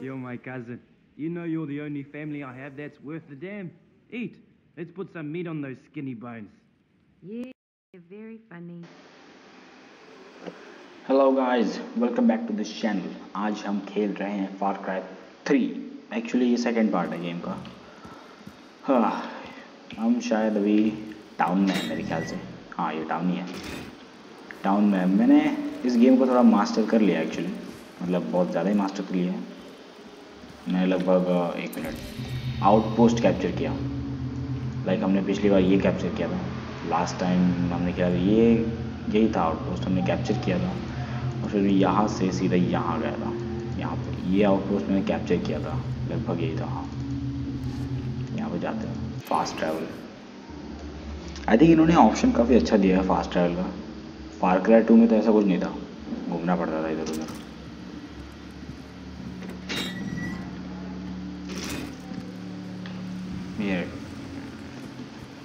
You're my cousin. You know you're the only family I have that's worth the damn. Eat. Let's put some meat on those skinny bones. Yeah, very funny. Hello guys, welcome back to this channel. आज हम खेल रहे हैं Far Cry 3। Actually ये second part है game का। हाँ, हम शायद अभी टाउन में है मेरे ख्याल से। हाँ, ये टाउन ही है, टाउन में है। मैंने इस गेम को थोड़ा मास्टर कर लिया एक्चुअली, मतलब बहुत ज़्यादा ही मास्टर कर लिया है। मैंने लगभग एक मिनट आउटपोस्ट कैप्चर किया, लाइक हमने पिछली बार ये कैप्चर किया था। लास्ट टाइम हमने क्या यही था आउटपोस्ट, हमने कैप्चर किया था। और फिर यहाँ से सीधा यहाँ गया था, यहाँ पर ये आउटपोस्ट मैंने कैप्चर किया था, लगभग यही था। हाँ, यहाँ पर जाते हैं फास्ट ट्रैवल। आई थिंक इन्होंने ऑप्शन काफ़ी अच्छा दिया है फास्ट ट्रैवल का। फार क्राई 2 में तो ऐसा कुछ नहीं था, घूमना पड़ता था इधर उधर।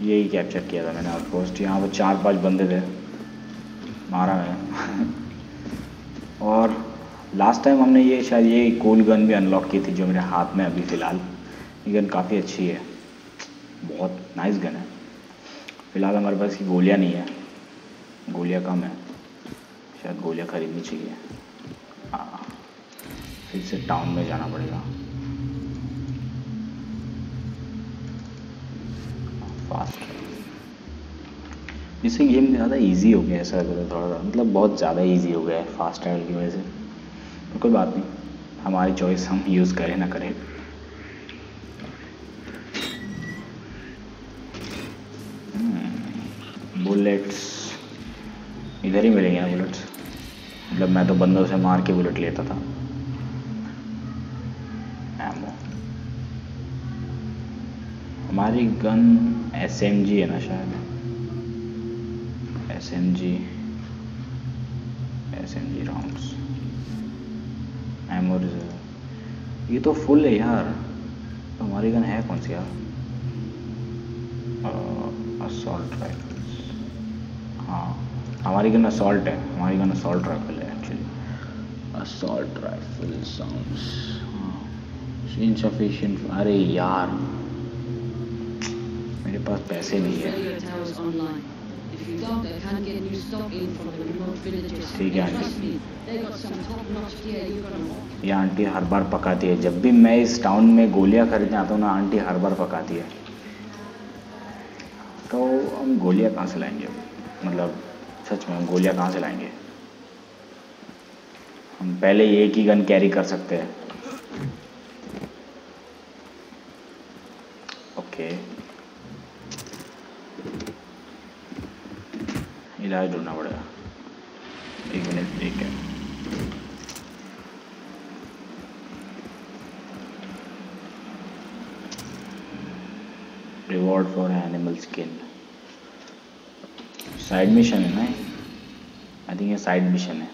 यही कैप्चर किया था मैंने आउटपोस्ट। यहाँ पर 4-5 बंदे थे, मारा मैंने। और लास्ट टाइम हमने ये शायद ये गोल गन भी अनलॉक की थी, जो मेरे हाथ में अभी फ़िलहाल। ये गन काफ़ी अच्छी है, बहुत नाइस गन है। फ़िलहाल हमारे पास की गोलियां नहीं है, गोलियां कम है, शायद गोलियां खरीदनी चाहिए। हाँ, फिर से टाउन में जाना पड़ेगा। फास्ट इससे गेम ज़्यादा इजी हो गया, ऐसा थोड़ा सा, मतलब बहुत ज़्यादा इजी हो गया है फास्ट ट्रैवल की वजह से। तो कोई बात नहीं, हमारी चॉइस, हम यूज़ करें ना करें। बुलेट्स इधर ही मिलेंगे ना, बुलेट्स। मतलब मैं तो बंदों से मार के बुलेट लेता था। एमो हमारी गन SMG है ना शायद, SMG राउंड्स, एमो रिजर्व। ये तो फुल है यार, तो हमारी गन है कौन सी यार? Assault rifles. हाँ, हमारी गन असॉल्ट है, हमारी गन असॉल्ट राइफल है actually. Assault rifle sounds insufficient. अरे यार, मेरे पास पैसे नहीं है। ठीक है आंटी, ये आंटी हर बार पकाती है। जब भी मैं इस टाउन में गोलियां खरीदने आता हूँ ना, आंटी हर बार पकाती है। तो हम गोलियां कहाँ से लाएंगे? मतलब सच में हम गोलियां कहाँ से लाएंगे? हम पहले एक ही गन कैरी कर सकते हैं। ओके, इलाज ढूंढना पड़ेगा। एक मिनट, ठीक है। Reward for animal skin, side mission है ना? आई थिंक ये साइड मिशन है।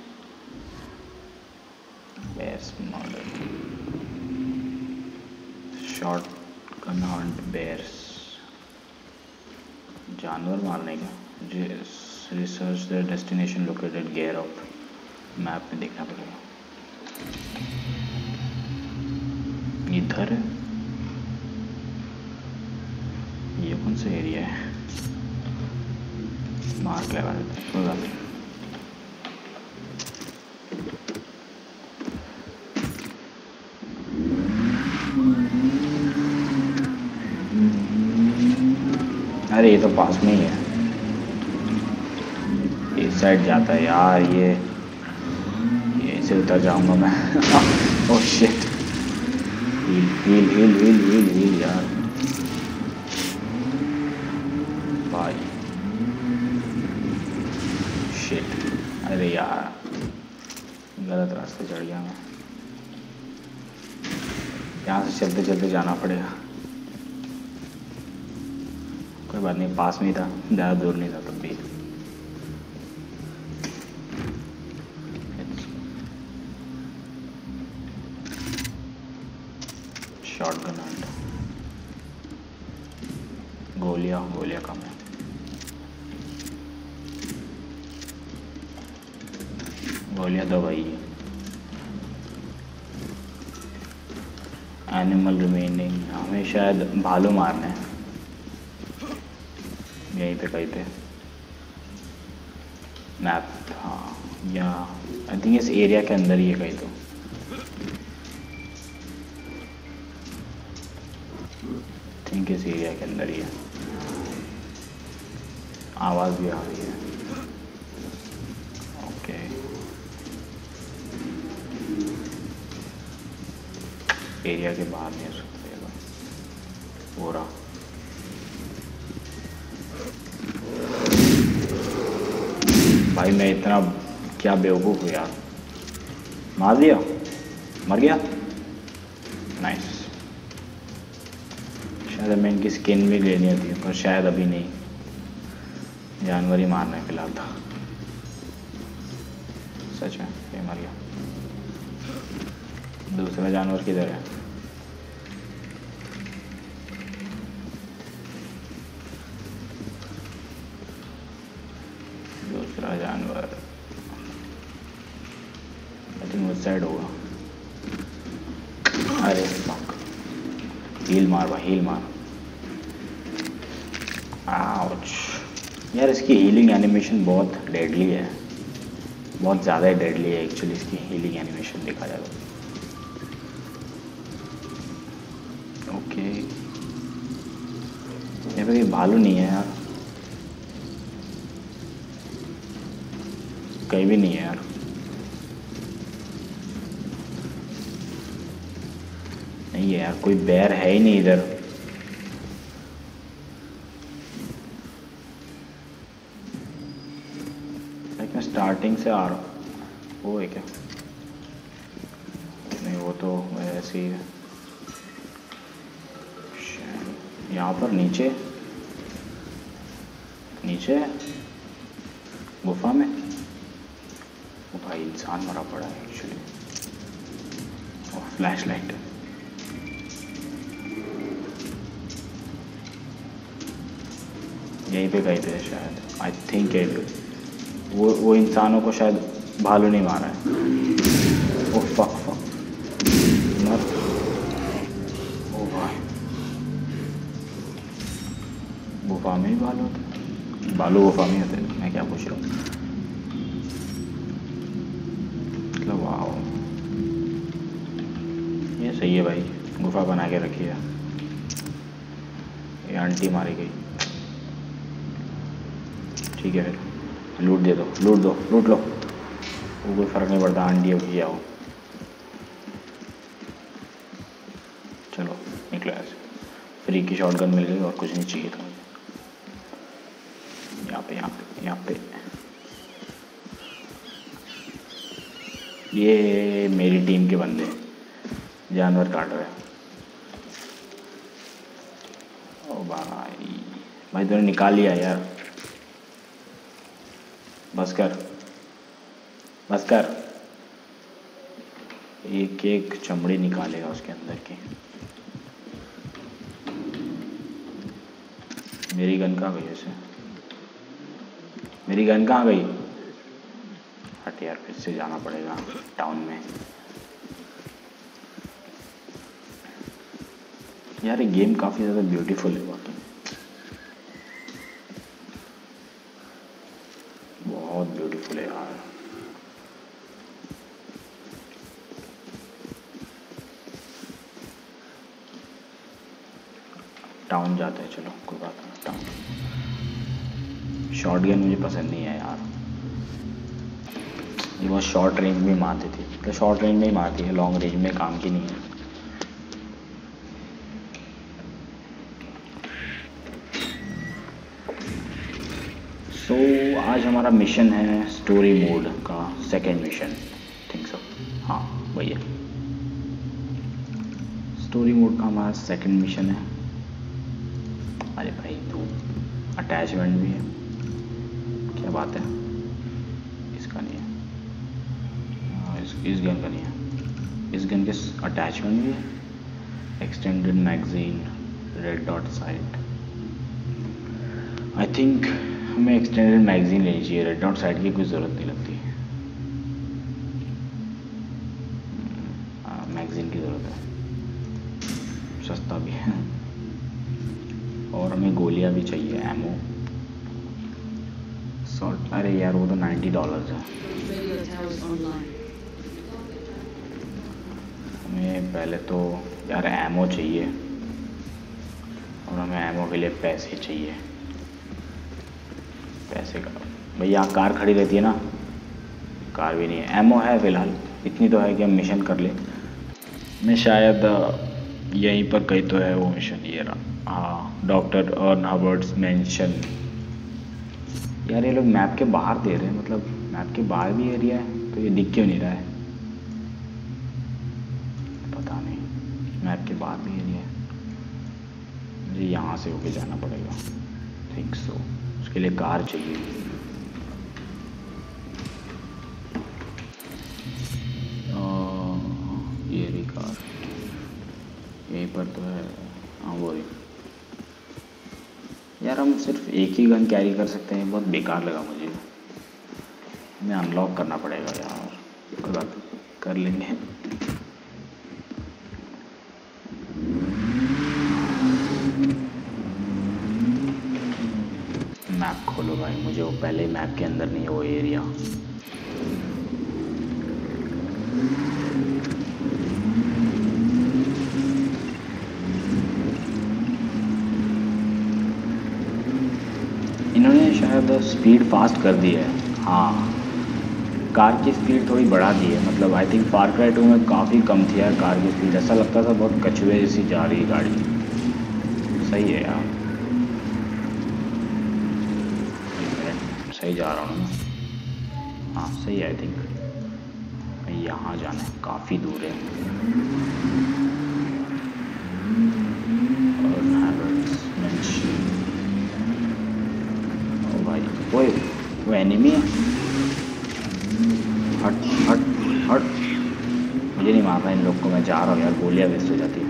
Best model short gun hunt bears, जानवर मारने का। Research the destination located gear off, map में देखना पड़ेगा। इधर ये कौन सा एरिया है? मार्क लगा देते। अरे ये तो पास में ही है, साइड जाता है यार। ये इसे उतर जाऊंगा मैं। ओह शिट, हील यार भाई, शिट। अरे यार, गलत रास्ते चढ़ गया मैं। यहाँ से चलते चलते जाना पड़ेगा। कोई बात नहीं, पास में ही था, ज़्यादा दूर नहीं था। तब भी गोलियां कम है। गोलियां दो भाई, एनिमल रिमेनिंग, हमें शायद भालू मारना है यहीं पे कहीं पे मैप। हाँ या आई थिंक इस एरिया के अंदर ही है कहीं तो। थिंक इस एरिया के अंदर ही है। आवाज़ भी आ रही है। ओके एरिया के बाहर नहीं हो सकते हो रहा। भाई मैं इतना क्या बेवकूफ़ हूँ यार, मार दिया, मर गया, नाइस। शायद हमें इनकी स्किन भी लेनी होती पर शायद अभी नहीं, जानवर ही मारने के फिलहाल था। सच है ये मर गया। दूसरा जानवर किधर है? दूसरा जानवर आई थिंक उस साइड होगा। अरे फक, हील मार भाई, हील मार। आउच यार, इसकी हीलिंग एनिमेशन बहुत डेडली है, बहुत ज़्यादा ही डेडली है एक्चुअली। इसकी हीलिंग एनिमेशन देखा जाए तो ओके। यहाँ पे भालू नहीं है यार, कहीं भी नहीं है यार। नहीं है यार, कोई बेर है ही नहीं इधर। मैं स्टार्टिंग से आ रहा हूँ। वो है क्या? नहीं वो तो ऐसे ही है। यहाँ पर नीचे नीचे गुफा में वो भाई इंसान मरा पड़ा है एक्चुअली। और फ्लैश लाइट यहीं पे गए थे शायद। आई थिंक वो इंसानों को शायद भालू नहीं मारा है। ओ फक फक मर। ओ भाई गुफा में ही भालू होते, भालू गुफा में होते, मैं क्या पूछ रहा हूँ। मतलब वाओ ये सही है भाई, गुफा बना के रखी है। ये आंटी मारी गई, ठीक है फिर लूट दे दो, लूट दो, लूट लो, वो कोई फ़र्क नहीं पड़ता। आंटी अब किया हो, चलो निकलो यहाँ से। फ्री की शॉटगन मिल गई और कुछ नहीं चाहिए था मुझे। यहाँ पे ये मेरी टीम के बंदे जानवर काट रहे हैं। ओ भाई भाई तूने निकाल लिया यार, बस कर, बस कर। एक एक चमड़ी निकालेगा उसके अंदर की। मेरी गन कहाँ गई? ऐसे मेरी गन कहाँ गई? हट यार, फिर से जाना पड़ेगा टाउन में। यार ये गेम काफ़ी ज़्यादा ब्यूटीफुल है वाकई, बहुत ब्यूटीफुल है यार। टाउन जाते हैं, चलो कोई बात नहीं। टाउन शॉटगन मुझे पसंद नहीं है यार, ये बहुत शॉर्ट रेंज में मारती थी। तो शॉर्ट रेंज में ही मारती है, लॉन्ग रेंज में काम की नहीं है। तो आज हमारा मिशन है स्टोरी मोड का सेकेंड मिशन, थिंक सो। हाँ वही है, स्टोरी मोड का हमारा सेकेंड मिशन है। अरे भाई तो अटैचमेंट भी है, क्या बात है। इसका नहीं है, इस गन का नहीं है। इस गन के अटैचमेंट भी है, extended magazine, red dot sight. I think हमें एक्सटेंडेड मैगजीन लेनी चाहिए, रेड डॉट साइड की कोई ज़रूरत नहीं लगती। मैगजीन की ज़रूरत है। सस्ता भी है और हमें गोलियां भी चाहिए, एमओ शॉर्ट। अरे यार वो तो $90 है। हमें पहले तो यार एमओ चाहिए और हमें एमओ के लिए पैसे चाहिए। पैसे का भैया कार खड़ी रहती है ना, कार भी नहीं है। एमओ है फिलहाल इतनी तो है कि हम मिशन कर ले। मैं शायद यहीं पर कहीं तो है वो मिशन, ये रहा। हाँ डॉक्टर अर्नहार्ट मेंशन। यार ये लोग मैप के बाहर दे रहे हैं, मतलब मैप के बाहर भी एरिया है तो ये दिख क्यों नहीं रहा है पता नहीं। मैप के बाहर भी एरिया है, मुझे यहाँ से होके जाना पड़ेगा थिंक सो। उसके लिए कार चाहिए। ये भी कार यहीं पर तो है। हाँ वो यार हम सिर्फ एक ही गन कैरी कर सकते हैं, बहुत बेकार लगा मुझे। हमें अनलॉक करना पड़ेगा यार, अगर कर लेंगे। मैप खोलो भाई, मुझे वो पहले मैप के अंदर नहीं है वो एरिया। तो स्पीड फास्ट कर दी है। हाँ कार की स्पीड थोड़ी बढ़ा दी है, मतलब आई थिंक फार क्राई 2 में काफ़ी कम थी यार कार की स्पीड। ऐसा लगता था बहुत कछुए जैसी जा रही गाड़ी। सही है यार, सही जा रहा हूँ मैं। हाँ सही है आई थिंक। यहाँ जाना है, काफ़ी दूर है। और ओए वो एनिमी है। हट हट हट, मुझे नहीं मारना इन लोग को, मैं जा रहा हूँ यार। गोलियाँ वेस्ट हो जाती है।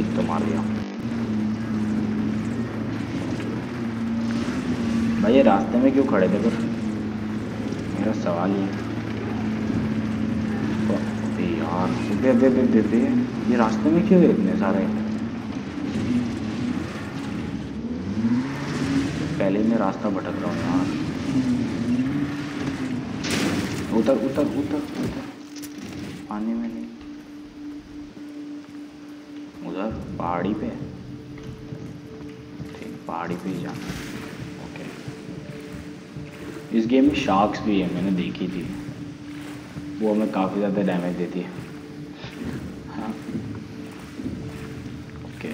एक तो मार दिया भाई। ये रास्ते में क्यों खड़े थे फिर, मेरा सवाल ये है यार। बे बे बे बे ये रास्ते में क्यों है इतने सारे? पहले मैं रास्ता भटक रहा हूँ यार। उतर उतर उतर उतर, पानी में नहीं, उधर पहाड़ी पे। ठीक पहाड़ी पे ही जाना। ओके इस गेम में शार्क्स भी है, मैंने देखी थी, वो हमें काफ़ी ज़्यादा डैमेज देती है। हाँ ओके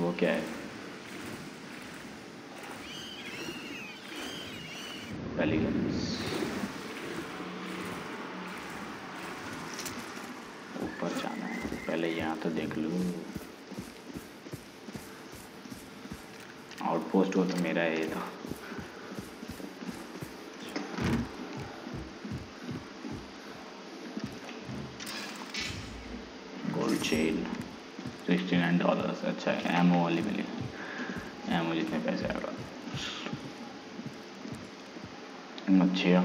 वो क्या है? पहली गन्स ऊपर जाना है, पहले यहाँ तो देख लूँ। आउटपोस्ट वो तो मेरा ये था। Gold chain $69। अच्छा है, एमओ वाली मिली। एमओ जितने पैसे आएगा। मच्छिया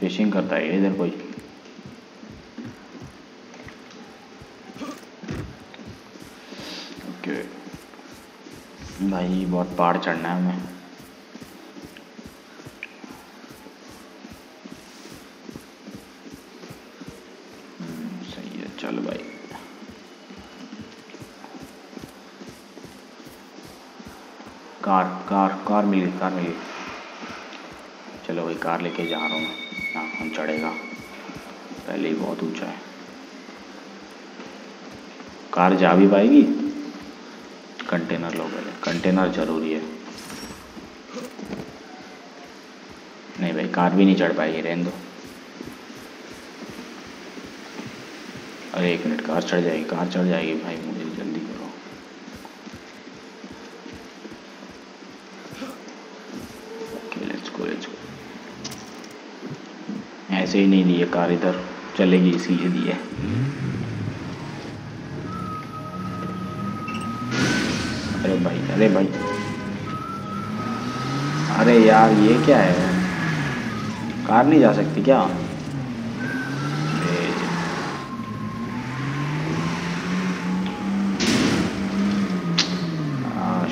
फिशिंग करता है इधर कोई। ओके भाई बहुत पहाड़ चढ़ना है हमें। सही है चल भाई। कार कार कार मिल गई, कार मिल गई। चलो भाई कार लेके जा रहा हूँ मैं। हाँ हम चढ़ेगा, पहले ही बहुत ऊंचा है। कार जा भी पाएगी? कंटेनर लो पहले, कंटेनर जरूरी है। नहीं भाई कार भी नहीं चढ़ पाएगी, रहने दो। अरे एक मिनट, कार चढ़ जाएगी, कार चढ़ जाएगी भाई। मुझे जल्दी करो। ऐसे ही नहीं दिए कार, इधर चलेगी इसीलिए दी है। अरे भाई अरे भाई, अरे यार ये क्या है, कार नहीं जा सकती क्या?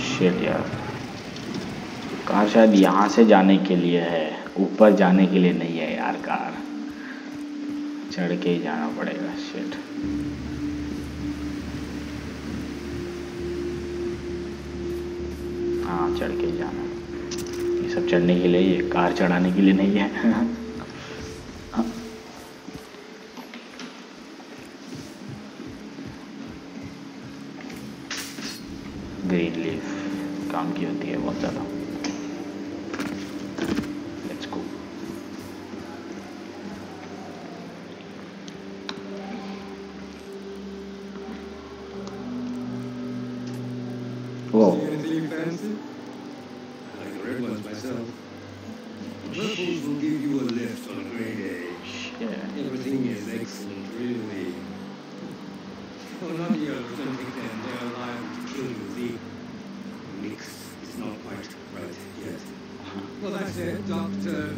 शिट यार, कार शायद यहाँ से जाने के लिए है, ऊपर जाने के लिए नहीं है यार। कार चढ़ के ही जाना पड़ेगा। शिट हाँ, चढ़ के ही जाना। ये सब चढ़ने के लिए, ये कार चढ़ाने के लिए नहीं है। ग्रीन लीफ काम की होती है बहुत ज़्यादा। Let's go. Whoa. Doctor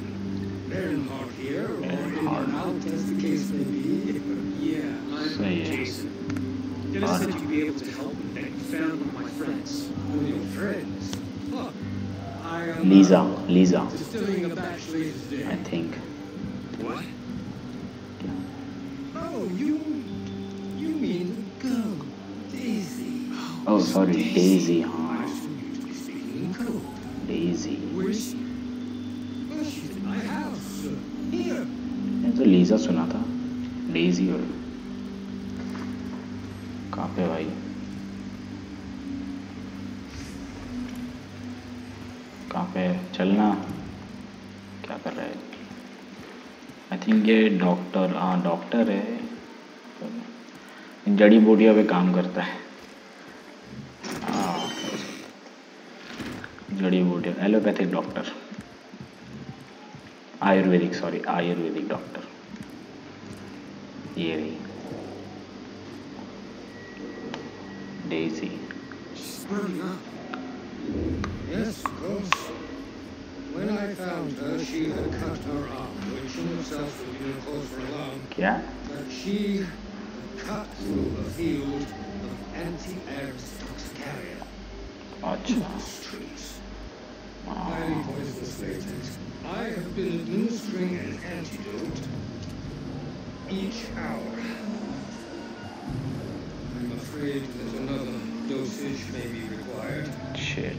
Ernhardt here, or anyone out, as the case may be. Yeah, I'm Jason. Dennis said you'd be able to help me, that you found one of my friends. One of your friends? Look, I am... Leiza. Distilling a batch later today. I think. What? Oh, you mean the girl, Daisy. Oh, sorry, Daisy, huh? Lisa सुना था, Daisy. और कहाँ पे भाई, कहाँ पे चलना, क्या कर रहा है? आई थिंक ये डॉक्टर, हाँ डॉक्टर है, इन जड़ी बूटियों पे काम करता है। हाँ जड़ी बूटियाँ, allopathic doctor, Ayurvedic, sorry Ayurvedic doctor. ये रही Daisy. Yes, of course. When I found her, she had cut her arm, which in itself would be a cause for alarm. Yeah. But she cut through a field of anti-ares toxicaria. Trees. Highly poisonous latex. I have been administering an antidote. Each hour. I'm afraid that another dosage may be required. Shit.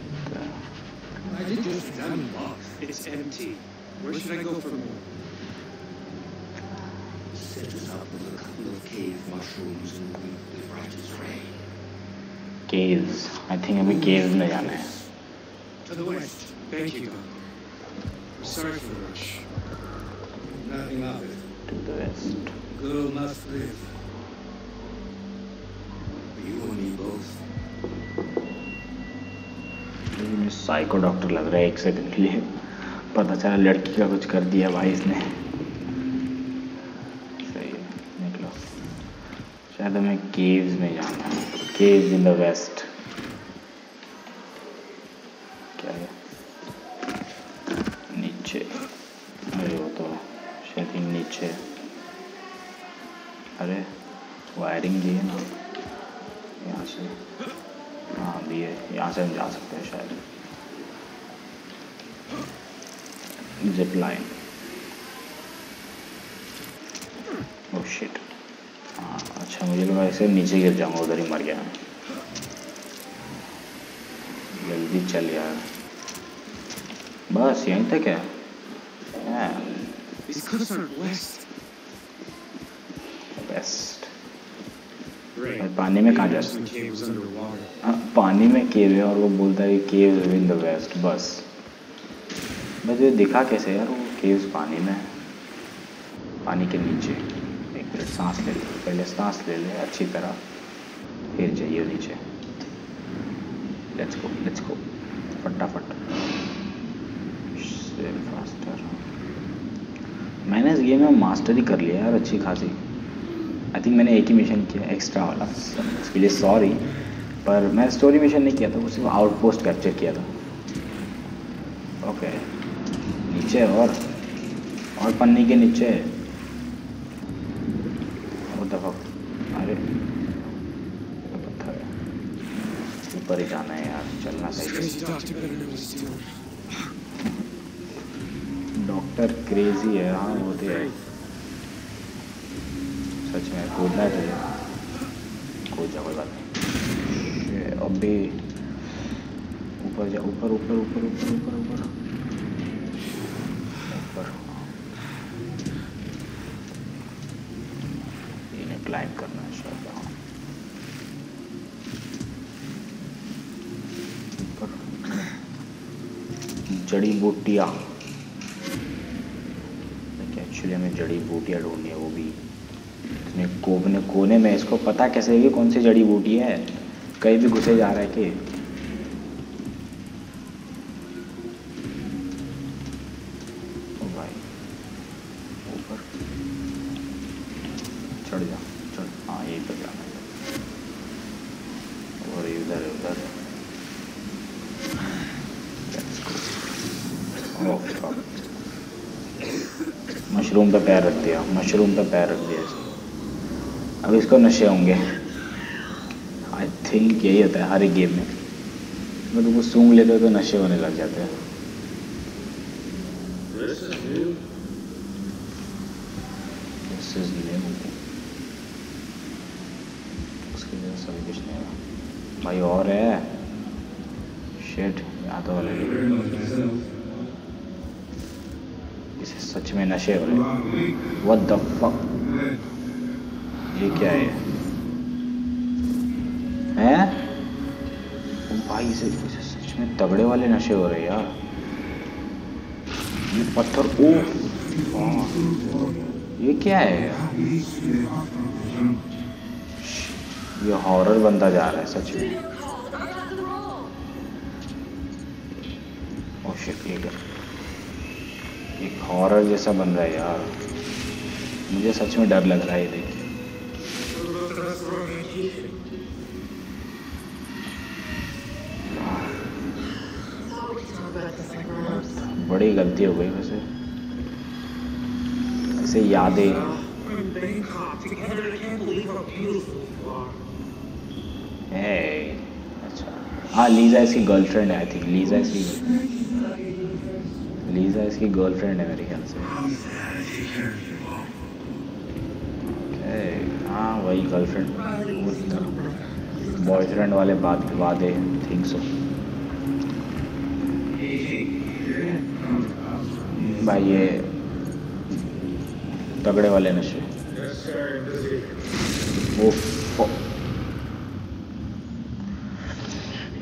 I did just one box. It's empty. Where should I go for more? Set us up with a couple of cave mushrooms and the brightest ray. Caves. I think I'm a cave in the to the west. Thank you, God. I'm sorry for the rush. Nothing of it. To the west. Girl must live. You and me both. ये psycho doctor लग रहा है एक second के लिए। पता चला लड़की का कुछ कर दिया भाई इसने। सही है, निकलो। शायद हमें केव्स में जाना है। Caves in the west. क्या है नीचे? अरे वो तो शायद नीचे। अरे वायरिंग दी है ना यहाँ से। हाँ दी है, यहाँ से हम जा सकते हैं शायद। Zip line. Oh shit. हाँ अच्छा, मुझे लगा ऐसे नीचे गिर जाऊँगा, उधर ही मर गया। जल्दी चल यार, बस यहीं तक है। वेस्ट। पानी में कहाँ जा सकते हैं? पानी में केव है और वो बोलता है केव इन द वेस्ट। बस बस ये दिखा कैसे यार, वो केव्स पानी में, पानी के नीचे। एक मिनट सांस ले ले, पहले सांस ले ले अच्छी तरह, फिर जाइए नीचे। लेट्स गो फटाफट से फास्टर। मैंने इस गेम में मास्टरी कर लिया यार अच्छी खासी। आई थिंक मैंने एक ही मिशन किया एक्स्ट्रा वाला, इसके लिए सॉरी। पर मैंने स्टोरी मिशन नहीं किया था, वो सिर्फ आउटपोस्ट कैप्चर किया था। ओके नीचे और पन्नी के नीचे। अरे पत्थर ऊपर ही जाना है यार, चलना चाहिए। डॉक्टर क्रेजी है, हाँ वो तो है, सच में कूदना चाहिए। कूद जा कोई बात नहीं। अब भी ऊपर जा, ऊपर ऊपर ऊपर ऊपर ऊपर ऊपर ऊपर इन्हें क्लाइंब करना है शायद। ऊपर जड़ी बूटियाँ, एक्चुअली हमें जड़ी बूटियाँ ढूंढनी है, वो भी इतने कोने कोने में। इसको पता कैसे है कि कौन सी जड़ी बूटी है, कहीं भी घुसे जा रहा है कि भाई ऊपर चढ़ जा, चढ़। हाँ यही पर जाना है। और इधर उधर मशरूम पे पैर रख दिया, मशरूम पे पैर रख दिया इसको। अब इसको नशे होंगे, आई थिंक यही होता है हर एक गेम में, मतलब तो वो सूंघ लेते हो तो नशे होने लग जाते हैं। उसके लिए सभी कुछ नहीं है भाई। और है शेट आता वाले, इसे सच में नशे हो रहे। व्हाट द फक, ये क्या है हैं भाई। इसे सच में तगड़े वाले नशे हो रहे यार। ये पत्थर, ओ ये क्या है यार? ये हॉरर बनता जा रहा है सच में। ओ शिट, एक हॉरर जैसा बन रहा है यार, मुझे सच में डर लग रहा है। देखिए बड़ी गलती हो गई वैसे, ऐसे यादें। अच्छा हाँ, लीजा इसकी गर्लफ्रेंड है आई थिंक। लीजा इसकी गर्लफ्रेंड है मेरे ख्याल से। हाँ वही गर्लफ्रेंड, बॉयफ्रेंड वाले बात वादे थिंक सो। भाई ये तगड़े वाले नशे, वो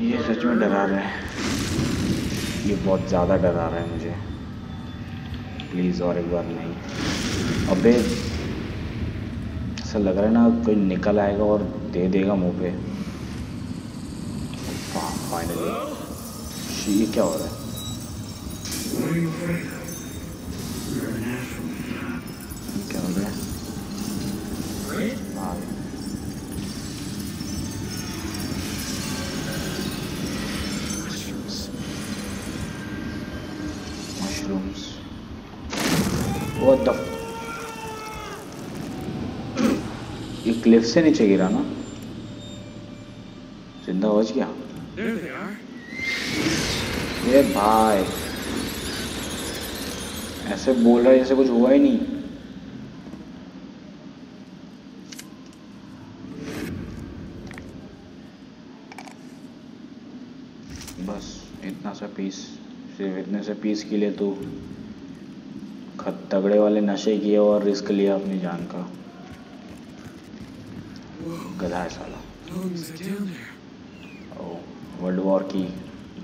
ये सच में डरा रहे हैं। ये बहुत ज़्यादा डरा रहा है मुझे, प्लीज़ और एक बार नहीं। अबे ऐसा लग रहा है ना कोई निकल आएगा और दे देगा मुंह पे। फाइनली ये क्या हो रहा है, क्या हो रहा है? हाँ ये क्लिफ से नीचे गिरा ना, जिंदा बच गया। ये भाई ऐसे बोल रहा है जैसे कुछ हुआ ही नहीं। बस इतना सा पीस, सिर्फ इतने से पीस के लिए तो तगड़े वाले नशे किए और रिस्क लिया अपनी जान का। गधा है साला। वर्ल्ड वॉर की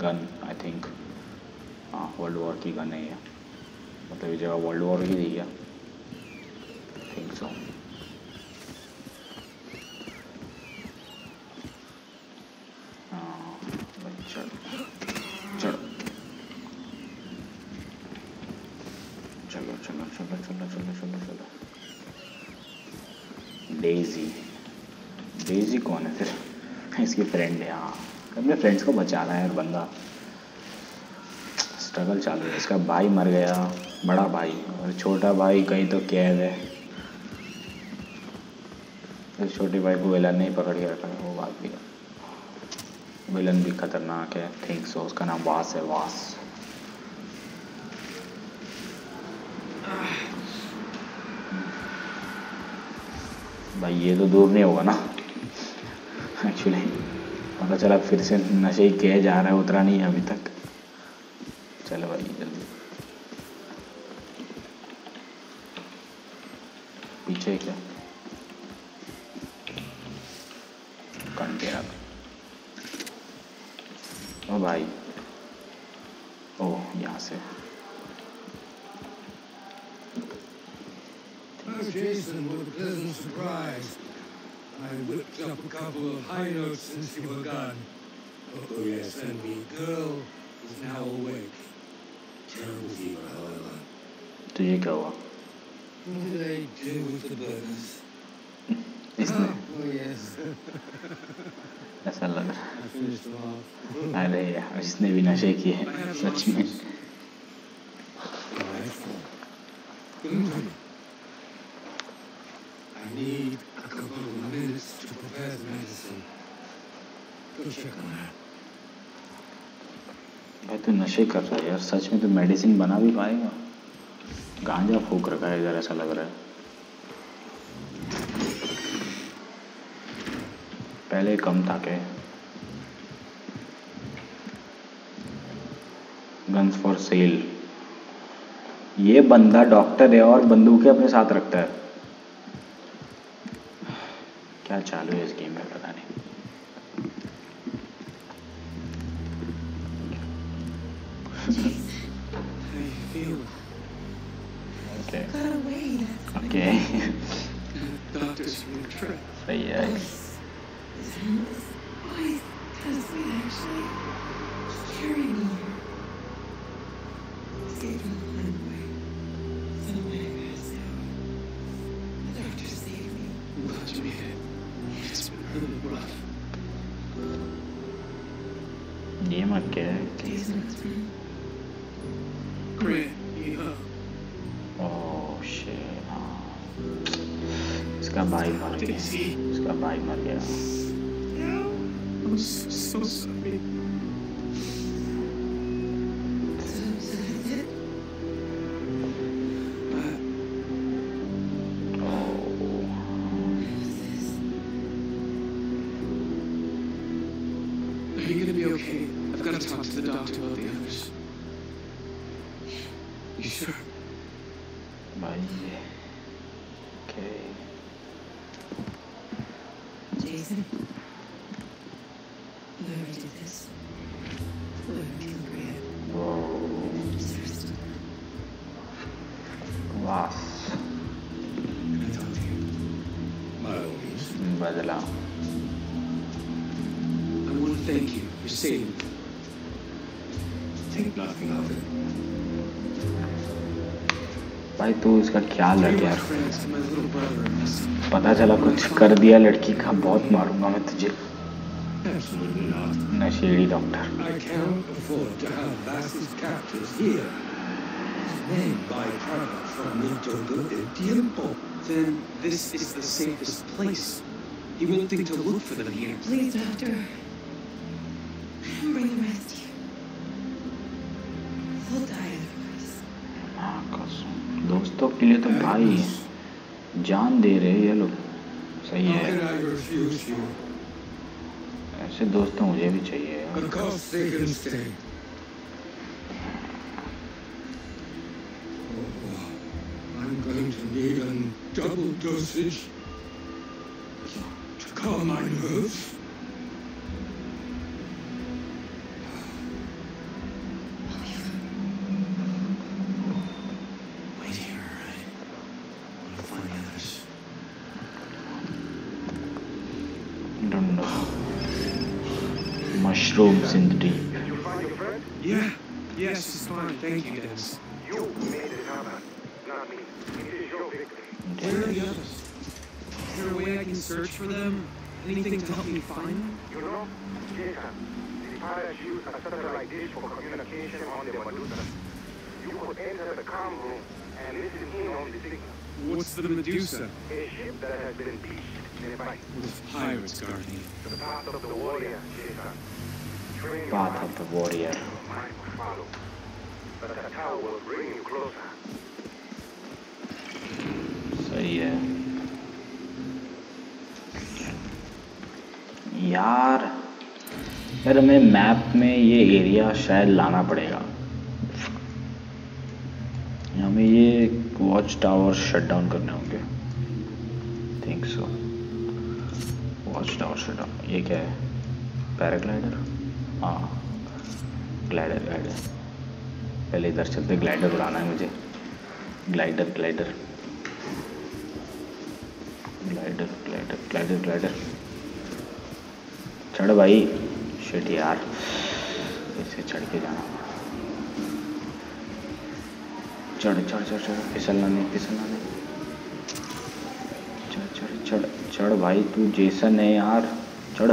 गन आई थिंक। हाँ वर्ल्ड वॉर की गन है ये, मतलब ये जगह वर्ल्ड वॉर की थी क्या? Think so. चलो डेजी कौन है फिर? इसकी फ्रेंड है। हाँ अपने फ्रेंड्स को बचा रहा है यार बंदा, स्ट्रगल चालू है। इसका भाई मर गया, बड़ा भाई, और छोटा भाई कहीं तो कैद है। तो छोटे भाई को विलन नहीं पकड़ के रखा है, वो बात भी है। विलन भी खतरनाक है, ठीक सो। उसका नाम वास है, वास। भाई ये तो दूर नहीं होगा ना एक्चुअली। पता चला फिर से नशे ही कह जा रहा है, उतरा नहीं है अभी तक। चलो भाई जल्दी, पीछे क्या कंटेनर। ओ भाई, ओ यहाँ से Jason, what a pleasant surprise. I whipped up a couple of high notes since you were gone. Oh yes, and me girl is now awake. Terrible fever, however. Do you go up? What did I do with the burgers? Oh yes. That's a lot. I finished them off. I lay here. इसने भी नशे किए हैं सच में। I need a couple of minutes to prepare the medicine. Go check on her. भाई तू नशे कर रहा है यार, सच में तू मेडिसिन बना भी पाएगा? गांजा फूक रखा है इधर, ऐसा लग रहा है। पहले कम था के। Guns for sale. ये बंदा डॉक्टर है और बंदूकें अपने साथ रखता है। क्या चालू है इस गेम में पता नहीं। ओके ओके सही है। ये मत क्या है इसका भाई मर गया, इसका भाई मर गया। भाई तू इसका ख्याल रख यार, पता चला कुछ कर दिया लड़की का, बहुत मारूंगा मैं तुझे। नशेड़ी डॉक्टर। दोस्तों के लिए तो भाई जान दे रहे ये लोग, सही है। ऐसे दोस्तों मुझे भी चाहिए। Mushrooms in the deep. Did you find your friend? Yeah. Yes, it's fine. Thank you, Dennis. You made it happen, not me. It is your victory. Where are the others? Is there a way I can search for them? Anything to help me find them? You know, Jason, the pirates use a satellite dish for communication on the Medusa. You could enter the comm room and listen in on the signal. What's the Medusa? A ship that has been beached in a fight. With pirates guarding. The path of the warrior, Jason. Path of the warrior. Follow. But the tower will bring you closer. सही है यार, फिर हमें map में ये area शायद लाना पड़ेगा। हमें ये वॉच टावर शट डाउन करने होंगे, think so. Watch tower shut down, ये क्या है? पैराग्लाइडर, हाँ ग्लाइडर ग्लाइडर। पहले इधर चलते, ग्लाइडर उड़ाना है मुझे। Glider glider glider glider glider glider चढ़ भाई। शिट यार, इसे चढ़ के जाना। चढ़ चढ़ चढ़ चढ़, फिसलना नहीं फिसलना नहीं। चढ़ चढ़ चढ़ चढ़ भाई, तू जेसन है यार, चढ़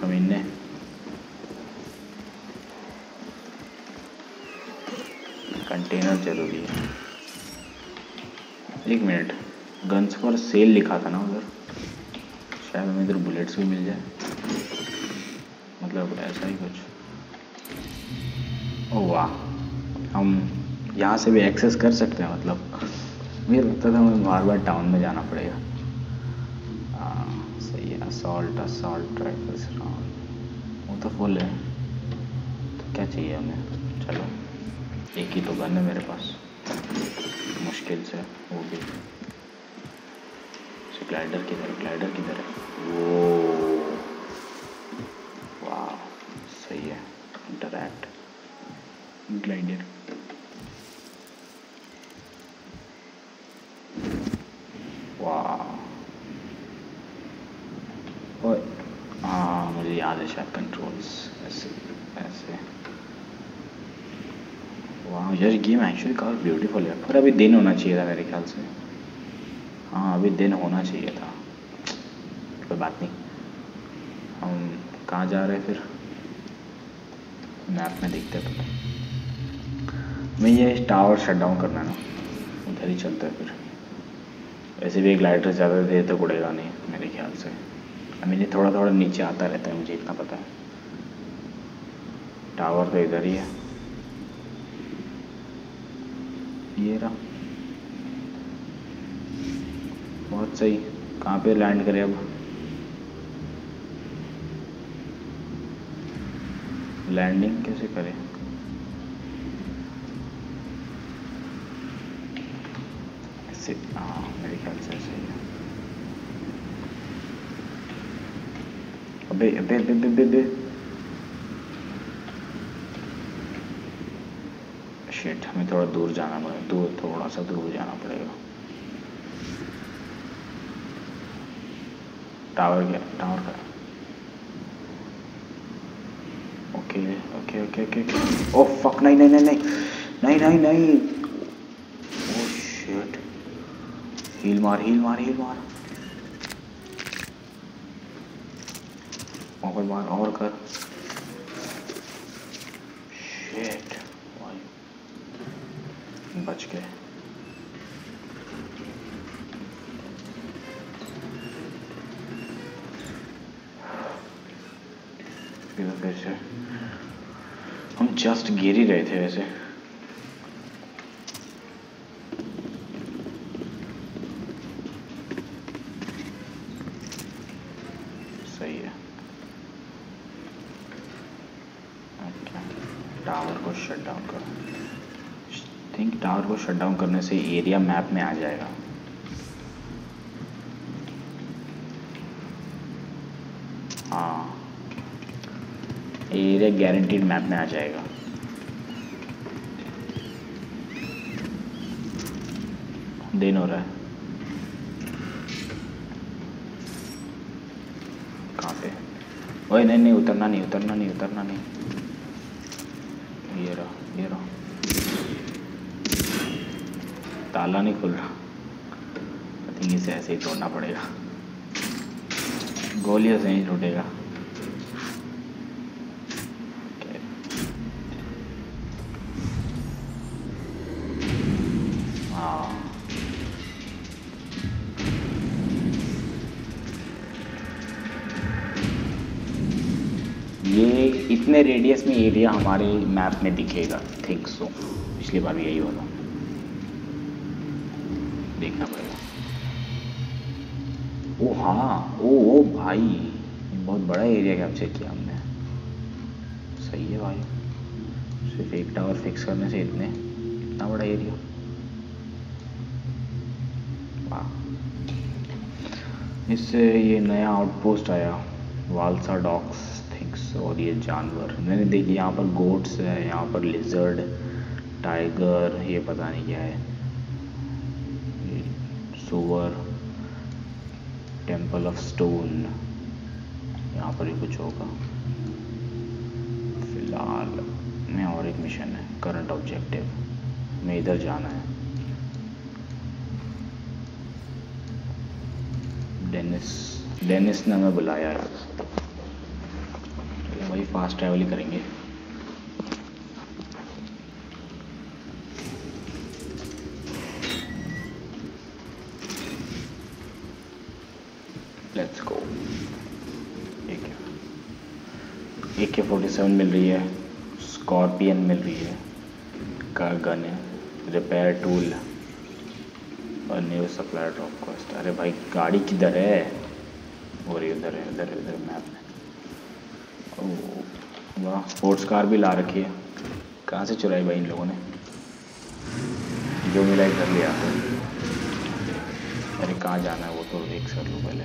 कमीने। कंटेनर जरूरी है। एक मिनट, गन्स पर सेल लिखा था ना उधर, शायद हमें इधर बुलेट्स भी मिल जाए, मतलब ऐसा ही कुछ। ओ वाह, हम यहाँ से भी एक्सेस कर सकते हैं। मतलब मुझे लगता था हमें बार बार टाउन में जाना पड़ेगा। सही है। असॉल्ट असॉल्ट राइफल्स राउंड, वो तो फुल है, तो क्या चाहिए हमें? चलो, एक ही तो गन है मेरे पास, मुश्किल से वो भी। ग्लाइडर किधर, ग्लाइडर किधर है? वो वाह, सही है। इंटरैक्ट ग्लाइडर, वाह। और हाँ, मुझे याद है शायद कंट्रोल्स ऐसे ऐसे। वाह यार, गेम एक्चुअली काफी ब्यूटीफुल है। पर अभी दिन होना चाहिए था मेरे ख्याल से। हाँ, अभी दिन होना चाहिए था। कोई बात नहीं, हम कहाँ जा रहे हैं फिर? मैप में देखते हैं। तो मैं ये टावर शट डाउन करना है ना, उधर ही चलता है फिर। वैसे भी एक लाइटर ज़्यादा देर तक उड़ेगा नहीं मेरे ख्याल से। हमें ये थोड़ा थोड़ा नीचे आता रहता है, मुझे इतना पता है। टावर तो इधर ही है, ये रहा। बहुत सही। कहाँ पे लैंड करें अब? लैंडिंग कैसे करें? ऐसे, हाँ मेरे ख्याल से ऐसे ही है। अबे अबे अबे अबे अबे, शिट, हमें थोड़ा दूर जाना पड़ेगा। थोड़ा सा दूर जाना पड़ेगा। टावर गया, टावर का। Okay okay okay okay. Oh fuck, नहीं नहीं नहीं नहीं नहीं नहीं। ओ शिट, हील मार हील मार हील मार, और मार और कर। शिट, बच गए। फिर से हम जस्ट गिर ही रहे थे वैसे। सही है। टावर को शट डाउन करो। आई थिंक टावर को शट डाउन करने से एरिया मैप में आ जाएगा। हाँ, एरिया गारंटीड मैप में आ जाएगा। दिन हो रहा है। कहाँ पे? ओए नहीं नहीं, उतरना नहीं उतरना नहीं उतरना नहीं। ये रहा ये रहा, ताला नहीं खुल रहा। आई थिंक इसे ऐसे ही तोड़ना पड़ेगा, गोलियों से ही टूटेगा। इतने रेडियस में एरिया हमारे मैप में दिखेगा, थिंक सो। पिछली बार यही हो रहा, देखना पड़ेगा। ओ हाँ, ओ भाई बहुत बड़ा एरिया कैप्चर किया हमने। सही है भाई, सिर्फ एक टावर फिक्स करने से इतना बड़ा एरिया। वाह, इससे ये नया आउटपोस्ट आया, वाल्सा डॉक्स थिंग्स। और ये जानवर मैंने देखी, यहाँ पर गोट्स है, यहाँ पर लिजर्ड, टाइगर, ये पता नहीं क्या है, सुअर, टेम्पल ऑफ स्टोन, यहाँ पर भी कुछ होगा। फिलहाल मैं और एक मिशन है, करंट ऑब्जेक्टिव, मैं इधर जाना है। डेनिस ने हमें बुलाया है। चलो भाई, फास्ट ट्रैवल करेंगे। Let's go. AK-47 मिल रही है, स्कॉर्पियन मिल रही है, कार गन है, रिपेयर टूल और न्यू सप्लायर ड्रॉप कॉस्ट। अरे भाई, गाड़ी किधर है? और ये उधर है, उधर मैप में। ओह वाह, स्पोर्ट्स कार भी ला रखी है। कहाँ से चुराई भाई इन लोगों ने? जो मिला इधर ले आता है। अरे कहाँ जाना है वो तो देख सर लो पहले।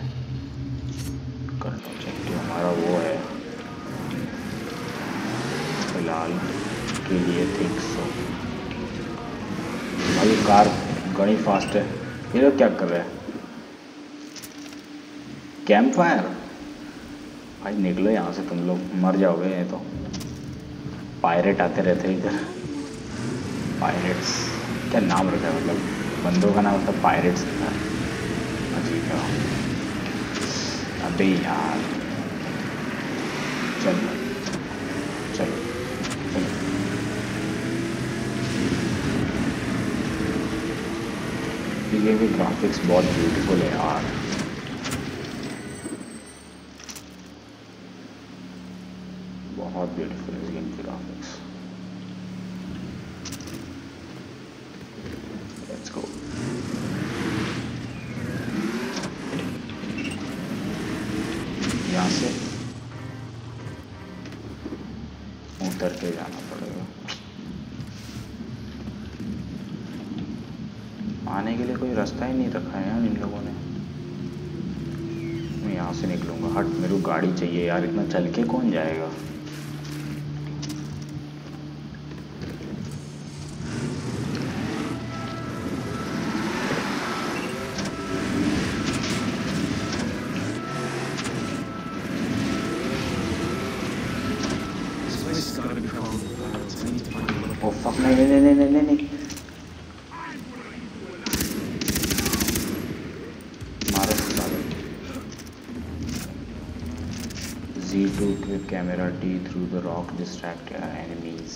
करंट ऑब्जेक्टिव हमारा वो है फिलहाल के लिए, थिंक सो। भाई कार घड़ी फास्ट है। ये लोग क्या कर रहे हैं? Camp fire? भाई निकलो यहाँ से, तुम लोग मर जाओगे। ये तो पायरेट आते रहते हैं इधर, पायरेट्स। क्या नाम रखा है, मतलब बंदों का नाम मतलब पायरेट्स रखा है, अजीब है। अबे यार, चलो चलो चलो। ये भी ग्राफिक्स बहुत ब्यूटीफुल है यार। बहुत ब्यूटीफुल है गेम के ग्राफिक्स। Let's go. यहाँ से उतर के जाना पड़ेगा। आने के लिए कोई रास्ता ही नहीं रखा है यार इन लोगों ने। मैं यहाँ से निकलूँगा। हट, मेरे को गाड़ी चाहिए यार, इतना चल के कौन जाएगा। ओ फक, नहीं camera D through the rock, distract enemies,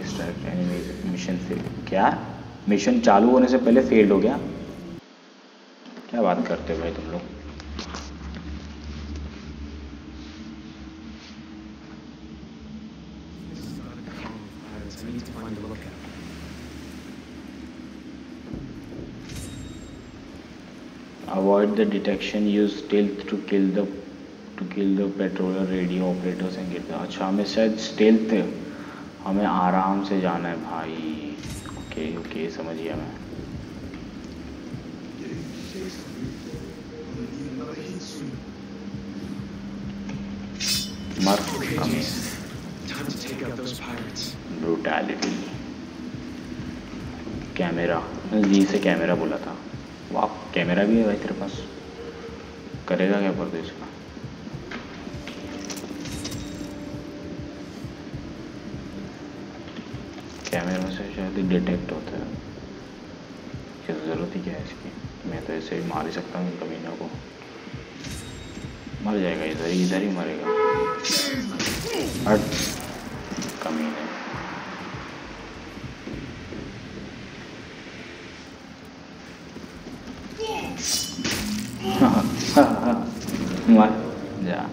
distract enemies, mission fail। क्या मिशन चालू होने से पहले फेल हो गया? क्या बात करते हो भाई तुम लोग। Avoid the detection, use stealth to kill the patroller, radio operators and get the। अच्छा, हमें शायद स्टेल्थ, हमें आराम से जाना है भाई। ओके समझिए। मैं ब्रूटैलिटी। कैमरा जी से कैमरा बोला था। वाह, कैमरा भी है भाई तेरे पास। करेगा क्या परदेश का? कैमरे में से शायद डिटेक्ट होता है। क्या ज़रूरत ही क्या है इसकी? मैं तो ऐसे ही मार ही सकता हूँ कमीनों को। मर जाएगा इधर ही मरेगा। हट कमीने। मर जा।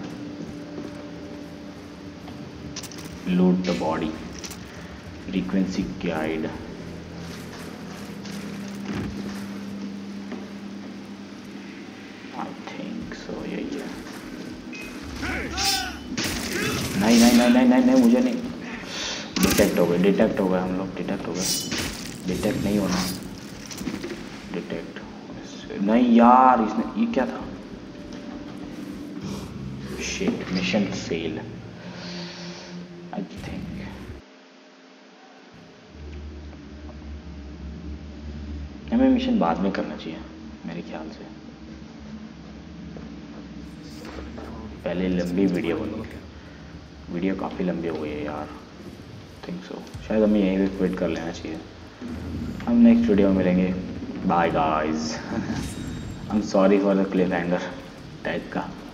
Load the body. Frequency guide. I think so. Yeah. नहीं मुझे नहीं. डिटेक्ट हो गए हम लोग. डिटेक्ट नहीं होना. डिटेक्ट नहीं यार. इसने ये क्या था? Shit. Mission fail. I think हमें मिशन बाद में करना चाहिए मेरे ख्याल से. पहले लंबी वीडियो बनी. वीडियो काफ़ी लंबी हो गई है यार. थिंक सो शायद हमें यहीं पर क्विट कर लेना चाहिए. हम नेक्स्ट वीडियो में मिलेंगे. Bye guys. I am sorry for the cliffhanger type का.